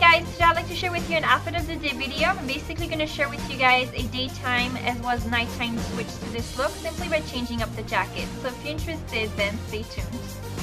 guys, today I'd like to share with you an outfit of the day video. I'm basically going to share with you guys a daytime as well as nighttime switch to this look simply by changing up the jacket. So if you're interested, then stay tuned.